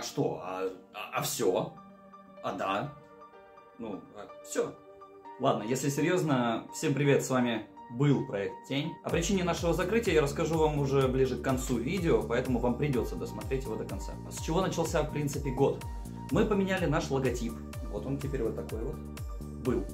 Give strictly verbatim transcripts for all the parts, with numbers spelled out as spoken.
а что? А, а, а все? А да? Ну, а все. Ладно, если серьезно, всем привет, с вами был проект Тень. О причине нашего закрытия я расскажу вам уже ближе к концу видео, поэтому вам придется досмотреть его до конца. С чего начался, в принципе, год? Мы поменяли наш логотип. Вот он теперь вот такой вот. Был.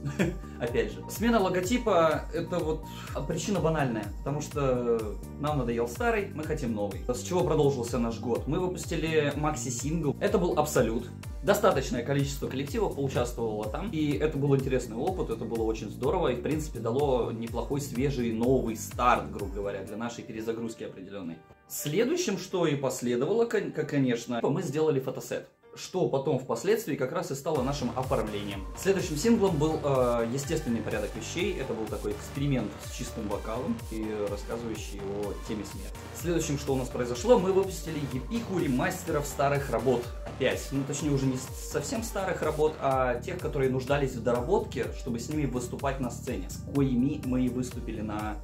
Опять же. Смена логотипа — это вот причина банальная, потому что нам надоел старый, мы хотим новый. С чего продолжился наш год? Мы выпустили макси-сингл. Это был Абсолют. Достаточное количество коллективов поучаствовало там, и это был интересный опыт, это было очень здорово, и в принципе дало неплохой свежий новый старт, грубо говоря, для нашей перезагрузки определенной. Следующим, что и последовало, конечно, мы сделали фотосет, что потом впоследствии как раз и стало нашим оформлением. Следующим синглом был э, «Естественный порядок вещей». Это был такой эксперимент с чистым вокалом и рассказывающий о теме смерти. Следующим, что у нас произошло, мы выпустили и пик ремастеров старых работ. Опять. Ну, точнее, уже не совсем старых работ, а тех, которые нуждались в доработке, чтобы с ними выступать на сцене. С коими мы и выступили на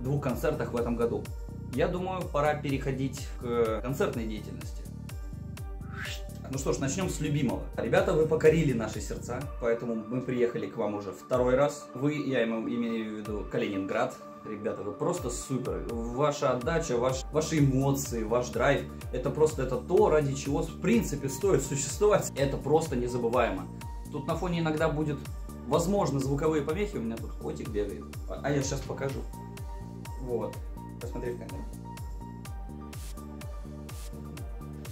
двух концертах в этом году. Я думаю, пора переходить к концертной деятельности. Ну что ж, начнем с любимого. Ребята, вы покорили наши сердца, поэтому мы приехали к вам уже второй раз. Вы, я имею в виду Калининград. Ребята, вы просто супер. Ваша отдача, ваш, ваши эмоции, ваш драйв — это просто это то, ради чего в принципе стоит существовать. Это просто незабываемо. Тут на фоне иногда будет, возможно, звуковые помехи. У меня тут котик бегает. А я сейчас покажу. Вот. Посмотри в камеру.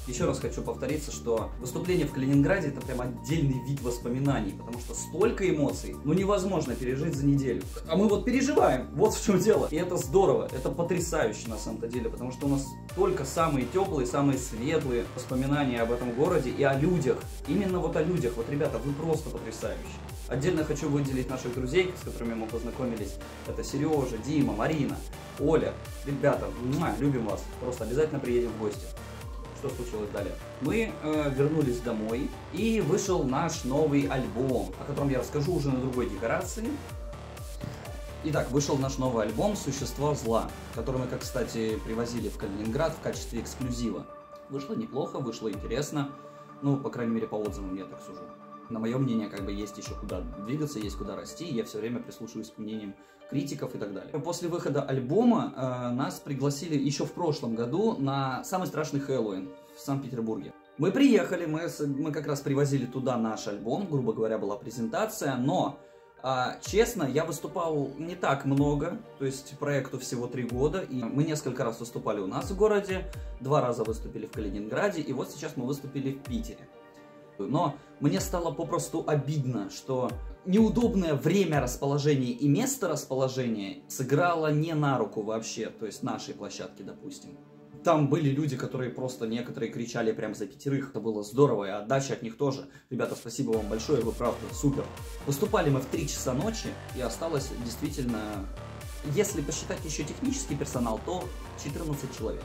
Еще раз хочу повториться, что выступление в Калининграде — это прям отдельный вид воспоминаний, потому что столько эмоций, ну невозможно пережить за неделю. А мы вот переживаем, вот в чем дело. И это здорово, это потрясающе на самом-то деле, потому что у нас только самые теплые, самые светлые воспоминания об этом городе и о людях. Именно вот о людях. Вот, ребята, вы просто потрясающие. Отдельно хочу выделить наших друзей, с которыми мы познакомились. Это Сережа, Дима, Марина, Оля. Ребята, любим вас, просто обязательно приедем в гости. Что случилось далее? Мы э, вернулись домой, и вышел наш новый альбом, о котором я расскажу уже на другой декорации. Итак, вышел наш новый альбом «Существа зла», который мы, как, кстати, привозили в Калининград в качестве эксклюзива. Вышло неплохо, вышло интересно, ну, по крайней мере, по отзывам я так сужу. На мое мнение, как бы, есть еще куда двигаться, есть куда расти, я все время прислушиваюсь к мнениям критиков и так далее. После выхода альбома э, нас пригласили еще в прошлом году на самый страшный Хэллоуин в Санкт-Петербурге. Мы приехали, мы, мы как раз привозили туда наш альбом, грубо говоря, была презентация, но, э, честно, я выступал не так много, то есть проекту всего три года, и мы несколько раз выступали у нас в городе, два раза выступили в Калининграде, и вот сейчас мы выступили в Питере. Но мне стало попросту обидно, что неудобное время расположения и место расположения сыграло не на руку вообще, то есть нашей площадке, допустим. Там были люди, которые просто некоторые кричали прям за пятерых, это было здорово, и отдача от них тоже. Ребята, спасибо вам большое, вы правда супер. Выступали мы в три часа ночи, и осталось действительно, если посчитать еще технический персонал, то четырнадцать человек.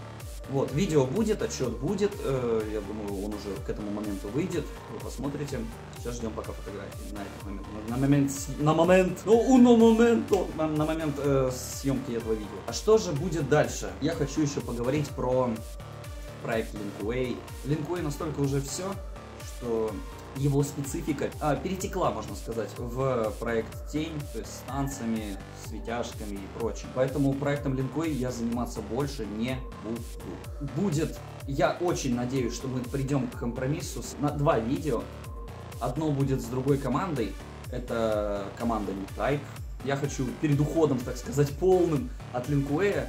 Вот, видео будет, отчет будет, э, я думаю, он уже к этому моменту выйдет, вы посмотрите. Сейчас ждем пока фотографии на этот момент, на, на момент, на момент, ну, уно моменто, на, на момент э, съемки этого видео. А что же будет дальше? Я хочу еще поговорить про проект Lin Kuei. Lin Kuei настолько уже все, что его специфика а, перетекла, можно сказать, в проект Тень, то есть с танцами, светяшками и прочим. Поэтому проектом Lin Kuei я заниматься больше не буду. Будет, я очень надеюсь, что мы придем к компромиссу с, на два видео. Одно будет с другой командой, это команда Newtype. Я хочу перед уходом, так сказать, полным от Lin Kuei,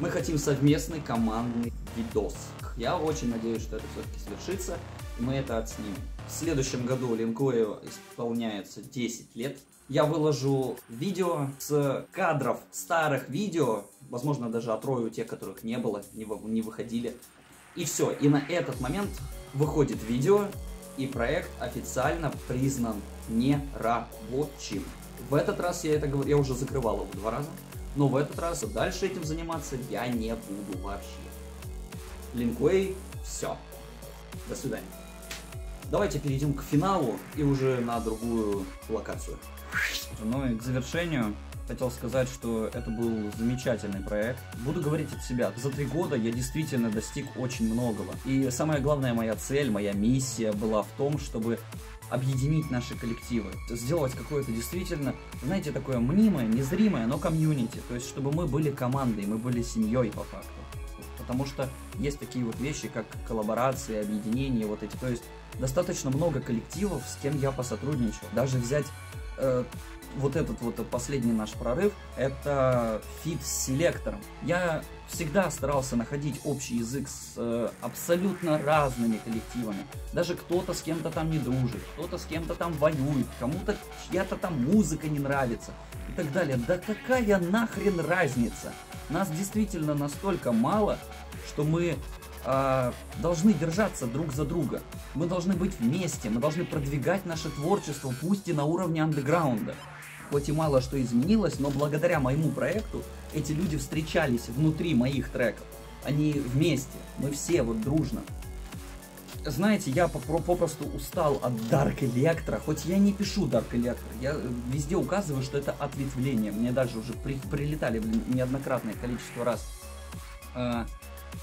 мы хотим совместный командный видос. Я очень надеюсь, что это все-таки свершится, и мы это отснимем. В следующем году Lin Kuei исполняется десять лет. Я выложу видео с кадров старых видео, возможно, даже отрою тех, которых не было, не выходили. И все, и на этот момент выходит видео, и проект официально признан нерабочим. В этот раз я это говорю, я уже закрывал его два раза, но в этот раз дальше этим заниматься я не буду вообще. Lin Kuei, все. До свидания. Давайте перейдем к финалу и уже на другую локацию. Ну и к завершению Хотел сказать, что это был замечательный проект. Буду говорить от себя. За три года я действительно достиг очень многого. И самая главная моя цель, моя миссия была в том, чтобы объединить наши коллективы, сделать какое-то действительно, знаете, такое мнимое, незримое, но комьюнити. То есть, чтобы мы были командой, мы были семьей по факту. Потому что есть такие вот вещи, как коллаборации, объединения, вот эти. То есть, достаточно много коллективов, с кем я посотрудничал. Даже взять... Э, вот этот вот последний наш прорыв, это фит с селектором. Я всегда старался находить общий язык с э, абсолютно разными коллективами. Даже кто-то с кем-то там не дружит, кто-то с кем-то там воюет, кому-то чья-то там музыка не нравится и так далее. Да какая нахрен разница? Нас действительно настолько мало, что мы э, должны держаться друг за друга. Мы должны быть вместе, мы должны продвигать наше творчество, пусть и на уровне андеграунда. Хоть и мало что изменилось, но благодаря моему проекту эти люди встречались внутри моих треков. Они вместе, мы все вот дружно. Знаете, я попросту устал от Dark Electro, хоть я не пишу Dark Electro, я везде указываю, что это ответвление. Мне даже уже при, прилетали неоднократное количество раз э,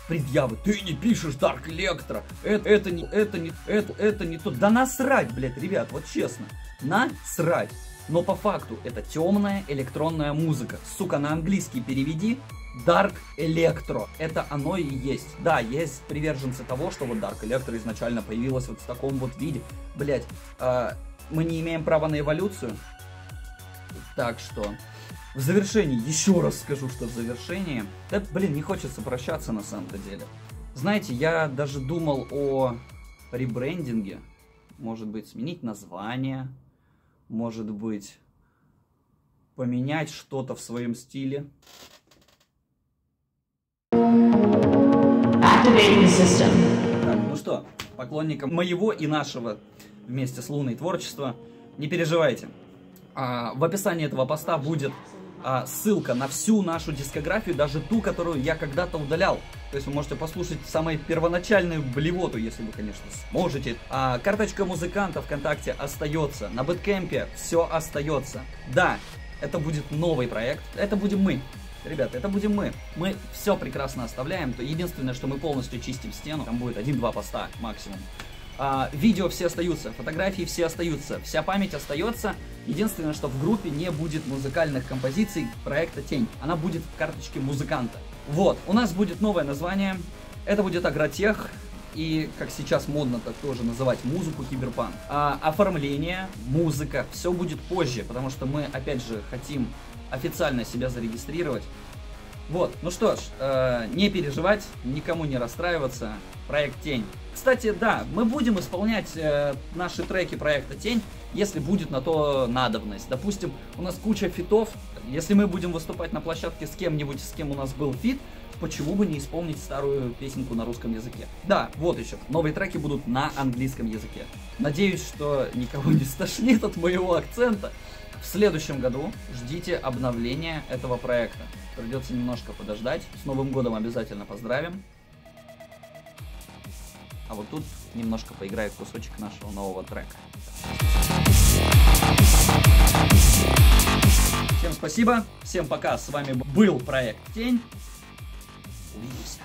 предъявы. Ты не пишешь Dark Electro, это, это, не, это, не, это, это не то. Да насрать, блядь, ребят, вот честно, насрать. Но по факту это темная электронная музыка. Сука, на английский переведи Dark Electro. Это оно и есть. Да, есть приверженцы того, что вот Dark Electro изначально появилась вот в таком вот виде. Блять, э, мы не имеем права на эволюцию. Так что... В завершении, еще раз скажу, что в завершении... Да, блин, не хочется прощаться на самом-то деле. Знаете, я даже думал о ребрендинге. Может быть, сменить название... Может быть, поменять что-то в своем стиле. Так, ну что, поклонникам моего и нашего вместе с Луной творчества, не переживайте. А, в описании этого поста будет а, ссылка на всю нашу дискографию, даже ту, которую я когда-то удалял. То есть вы можете послушать самую первоначальную блевоту, если вы, конечно, сможете. А, карточка музыканта ВКонтакте остается. На Бэткэмпе все остается. Да, это будет новый проект. Это будем мы. Ребята, это будем мы. Мы все прекрасно оставляем. То единственное, что мы полностью чистим стену. Там будет один-два поста максимум. А, видео все остаются, фотографии все остаются, вся память остается. Единственное, что в группе не будет музыкальных композиций проекта «Тень». Она будет в карточке музыканта. Вот, у нас будет новое название, это будет Агротех, и, как сейчас модно так тоже называть, музыку киберпанк. А, оформление, музыка, все будет позже, потому что мы, опять же, хотим официально себя зарегистрировать. Вот, ну что ж, э, не переживать, никому не расстраиваться, проект «Тень». Кстати, да, мы будем исполнять э, наши треки проекта «Тень», если будет на то надобность. Допустим, у нас куча фитов, если мы будем выступать на площадке с кем-нибудь, с кем у нас был фит, почему бы не исполнить старую песенку на русском языке? Да, вот еще, новые треки будут на английском языке. Надеюсь, что никого не стошнит от моего акцента. В следующем году ждите обновления этого проекта. Придется немножко подождать. С Новым годом обязательно поздравим. А вот тут немножко поиграет кусочек нашего нового трека. Всем спасибо, всем пока, с вами был проект «Тень». Увидимся.